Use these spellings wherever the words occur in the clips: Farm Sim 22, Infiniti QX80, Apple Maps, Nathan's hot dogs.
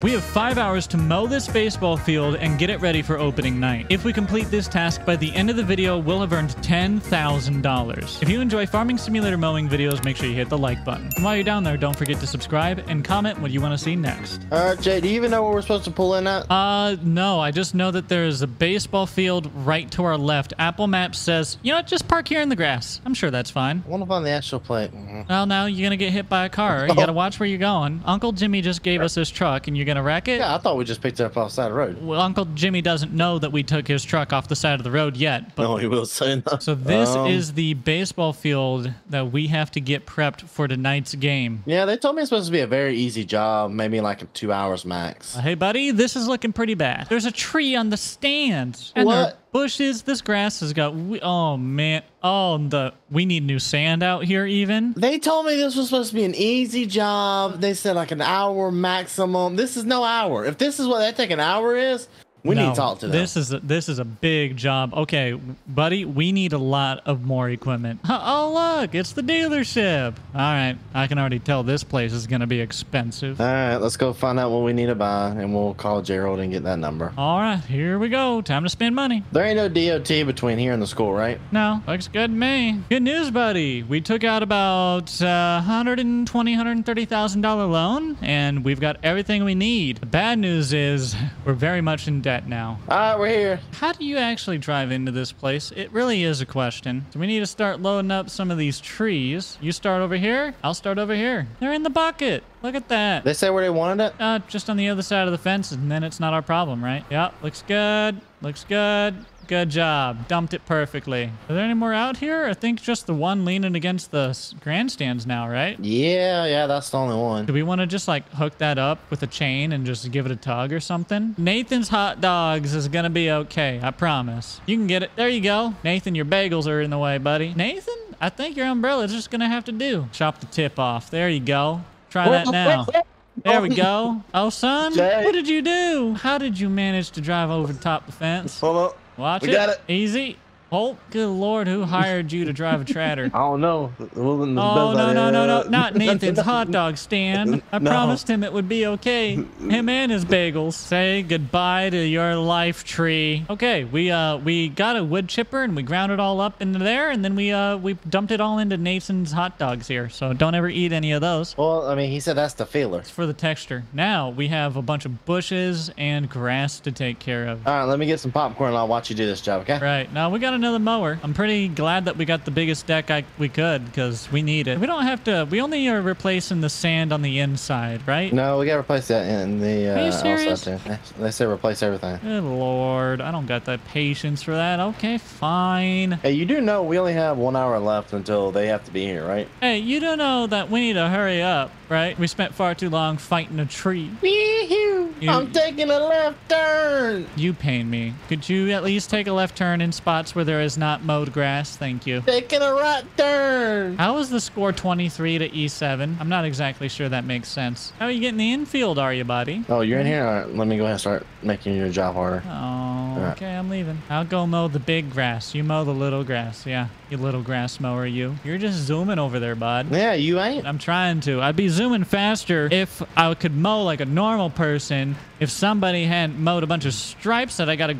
We have 5 hours to mow this baseball field and get it ready for opening night. If we complete this task by the end of the video, we'll have earned $10,000. If you enjoy Farming Simulator mowing videos, make sure you hit the like button. And while you're down there, don't forget to subscribe and comment what you want to see next. Jay, do you even know where we're supposed to pull in at? No, I just know that there is a baseball field right to our left. Apple Maps says, you know what, just park here in the grass. I'm sure that's fine. I wonder if I'm the actual plate. Well, now you're going to get hit by a car. You got to watch where you're going. Uncle Jimmy just gave us his truck, and you're gonna wreck it? Yeah, I thought we just picked it up off the side of the road. Well, Uncle Jimmy doesn't know that we took his truck off the side of the road yet. But no, he will soon. So this is the baseball field that we have to get prepped for tonight's game. Yeah, they told me it's supposed to be a very easy job, maybe like 2 hours max. Hey, buddy, this is looking pretty bad. There's a tree on the stand. And what? Bushes. This grass has got. Oh man. Oh, we need new sand out here. Even they told me this was supposed to be an easy job. They said like an hour maximum. This is no hour. If this is what that take an hour is, we need to talk to them. This is a big job. Okay, buddy, we need a lot of more equipment. Oh look, it's the dealership. All right, I can already tell this place is gonna be expensive. All right, let's go find out what we need to buy, and we'll call Gerald and get that number. All right, here we go. Time to spend money. There ain't no DOT between here and the school, right? No, looks good to me. Good news, buddy. We took out about $130,000 loan, and we've got everything we need. The bad news is we're very much in debt now. All right, we're here. How do you actually drive into this place? It really is a question. So we need to start loading up some of these trees. You start over here. I'll start over here. They're in the bucket. Look at that. They said where they wanted it? Just on the other side of the fence, and then it's not our problem, right? Yep, looks good. Looks good. Good job. Dumped it perfectly. Are there any more out here? I think just the one leaning against the grandstands now, right? Yeah, that's the only one. Do we want to just like hook that up with a chain and just give it a tug or something? Nathan's Hot Dogs is going to be okay. I promise. You can get it. There you go. Nathan, your bagels are in the way, buddy. Nathan, I think your umbrella is just going to have to do. Chop the tip off. There you go. Try that now. There we go. Oh, son, Jay. What did you do? How did you manage to drive over the top of the fence? Hold up. Watch it. We got it. Easy. Oh, good Lord. Who hired you to drive a tractor? I don't know. Oh, no. Not Nathan's hot dog stand. I promised him it would be okay. Him and his bagels. Say goodbye to your life tree. Okay, we got a wood chipper and we ground it all up into there. And then we dumped it all into Nathan's hot dogs here. So don't ever eat any of those. Well, I mean, he said that's the feeler. It's for the texture. Now we have a bunch of bushes and grass to take care of. All right, let me get some popcorn and I'll watch you do this job, okay? Right. Now we got another mower. I'm pretty glad that we got the biggest deck we could, because we need it. We don't have to. We only are replacing the sand on the inside, right? No, we gotta replace that in the Are you serious? They say replace everything. Good Lord, I don't got the patience for that. Okay, fine. Hey, you do know we only have 1 hour left until they have to be here, right? Hey, you do know that we need to hurry up, right? We spent far too long fighting a tree. I'm taking a left turn. You pain me. Could you at least take a left turn in spots where there is not mowed grass? Thank you. Taking a right turn. How is the score 23 to E7? I'm not exactly sure that makes sense. How are you getting the infield, are you, buddy? Oh, you're in here? All right, let me go ahead and start making your job harder. Oh, right. Okay, I'm leaving. I'll go mow the big grass. You mow the little grass. Yeah, you little grass mower, you. You're just zooming over there, bud. Yeah, you ain't. I'm trying to. I'd be zooming faster if I could mow like a normal person. If somebody hadn't mowed a bunch of stripes that I got to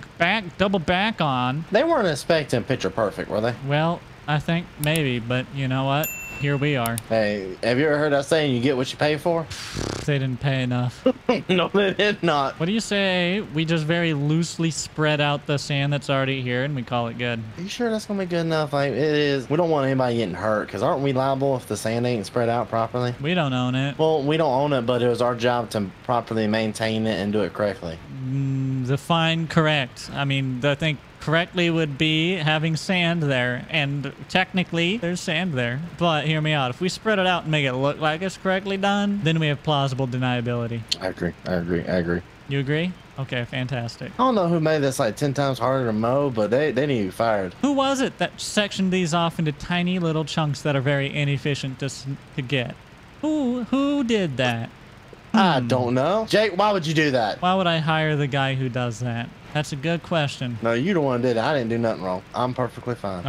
double back on. They weren't expecting picture perfect, were they? Well, I think maybe, but you know what? Here we are. Hey, have you ever heard that saying, you get what you pay for? They didn't pay enough. No, they did not. What do you say? We just very loosely spread out the sand that's already here and we call it good. Are you sure that's going to be good enough? Like, it is. We don't want anybody getting hurt because aren't we liable if the sand ain't spread out properly? We don't own it. Well, we don't own it, but it was our job to properly maintain it and do it correctly. Define correct. I mean, I think correctly would be having sand there, and technically there's sand there, but hear me out. If we spread it out and make it look like it's correctly done, then we have plausible deniability. I agree. You agree? Okay, fantastic. I don't know who made this like 10 times harder to mow, but they need to be fired. Who was it that sectioned these off into tiny little chunks that are very inefficient to get? Who did that? I don't know. Jake, why would you do that? Why would I hire the guy who does that? That's a good question. No, you the one that did it. I didn't do nothing wrong. I'm perfectly fine.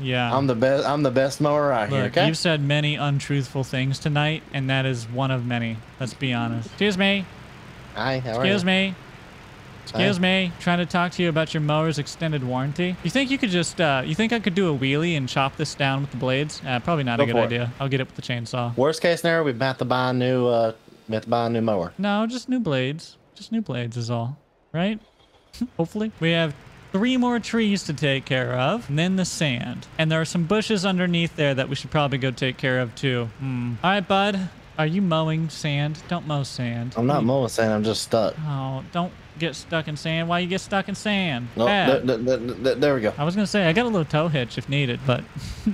Yeah. I'm the best mower out here, okay? You've said many untruthful things tonight, and that is one of many. Let's be honest. Excuse me. Hi, how are you? Excuse me. Excuse me. Trying to talk to you about your mower's extended warranty. You think you could just, you think I could do a wheelie and chop this down with the blades? Probably not a good idea. I'll get it with the chainsaw. Worst case scenario, we've got to buy a new, mower. No, just new blades. Just new blades is all. Right? Hopefully. We have 3 more trees to take care of, and then the sand. And there are some bushes underneath there that we should probably go take care of too. All right, bud. Are you mowing sand? Don't mow sand. I'm not mowing sand. I'm just stuck. Oh, don't get stuck in sand. Why you get stuck in sand? No, there we go. I was going to say, I got a little tow hitch if needed, but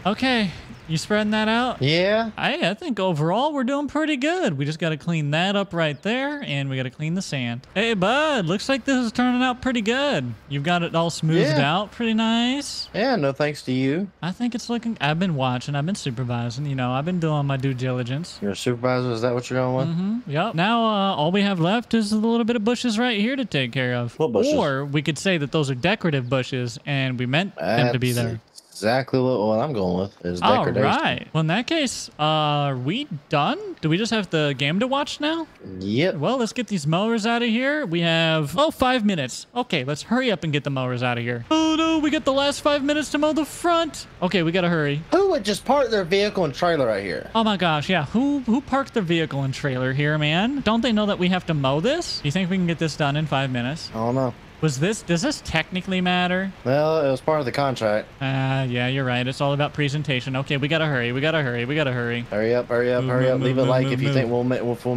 okay. You spreading that out? Yeah. I think overall we're doing pretty good. We just got to clean that up right there, and we got to clean the sand. Hey, bud, looks like this is turning out pretty good. You've got it all smoothed out pretty nice. Yeah, no thanks to you. I think it's looking... I've been watching. I've been supervising. You know, I've been doing my due diligence. You're a supervisor? Is that what you're going with? Mm-hmm. Yep. Now, all we have left is a little bit of bushes right here to take care of. What bushes? Or we could say that those are decorative bushes, and we meant them to be there. Exactly what I'm going with is decoration. All right. Well, in that case, are we done? Do we just have the game to watch now? Yep. Well, let's get these mowers out of here. We have, 5 minutes. Okay, let's hurry up and get the mowers out of here. Oh, no, we got the last 5 minutes to mow the front. Okay, we got to hurry. Who would just park their vehicle and trailer right here? Oh, my gosh, yeah. Who parked their vehicle and trailer here, man? Don't they know that we have to mow this? Do you think we can get this done in 5 minutes? I don't know. Does this technically matter? Well, it was part of the contract. Yeah, you're right. It's all about presentation. Okay, we gotta hurry. We gotta hurry. We gotta hurry. Hurry up, hurry up, hurry up. Leave a like if you think we'll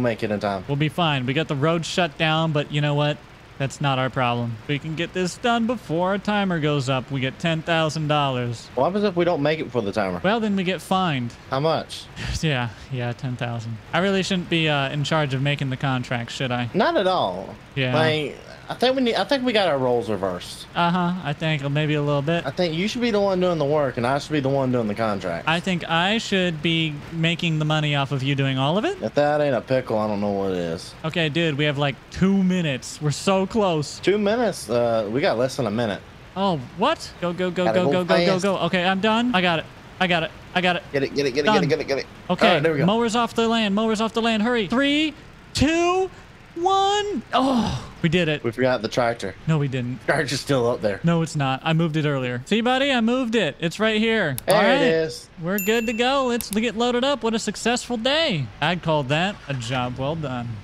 make it in time. We'll be fine. We got the road shut down, but you know what? That's not our problem. We can get this done before our timer goes up. We get $10,000. What happens if we don't make it before the timer? Well, then we get fined. How much? yeah, 10,000. I really shouldn't be in charge of making the contract, should I? Not at all. Yeah. Like, I think we got our roles reversed. I think maybe a little bit. I think you should be the one doing the work, and I should be the one doing the contract. I think I should be making the money off of you doing all of it. If that ain't a pickle, I don't know what it is. Okay, dude, we have like 2 minutes. We're so close. 2 minutes? We got less than a minute. Oh, what? Go, go, go, go, go, go, go, go. Okay, I'm done. I got it. I got it. I got it. Get it, get it, get it, get it, get it, get it. Okay, all right, there we go. Mowers off the land. Mowers off the land. Hurry. 3, 2, 1. Oh, we did it. We forgot the tractor. No, we didn't. Tractor's still up there. No, it's not. I moved it earlier. See, buddy, I moved it. It's right here. There it is. We're good to go. Let's get loaded up. What a successful day. I'd call that a job well done.